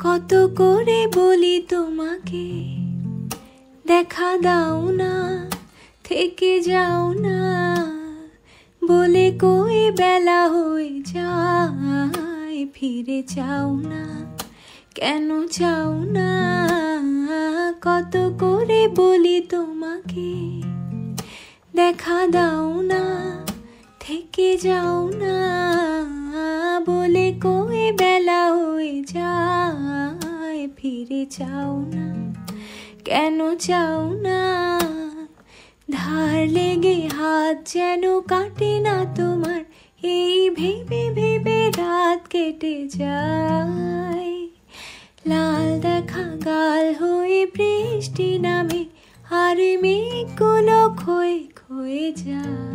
कत करे बोली तोमाके देखा दाओ ना थेके जाओ ना बोले कोई बेला होए जाए फिरे चाओ ना केनो चाओ ना कत करे बोली तोमाके देखा दाओ ना थेके जाओ ना बोले कोई बेला होए जाए फिरे चाओ ना केनो चाओ ना धार लेगे हाथ जेनो काटे ना तुम्हार एई भेबे भेबे रात केटे जाए लाल देखा गाल होए बृष्टि नामे आरे मेघगुलो खोए खोए जाए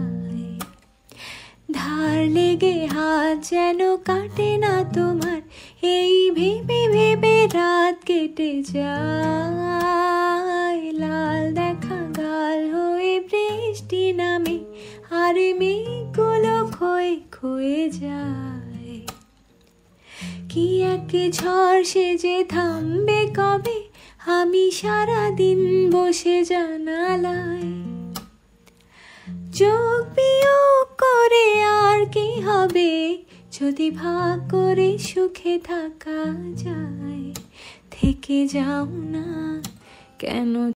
धार लेगे हाथ जेनो काटे ना तुम्हार एई भेबे भेबे रात केटे जाए लाल देखा गाल होए बृष्टि नामे आरे मेघगुलो खोए खोए जाए कि एक झड़ सेजे थामबे कबे आमी सारा दिन बसे जानालाय चोख बियोग करे आर कि हबे जदि भाग करे सुखे थाका जाय थेके जाओ ना केनो।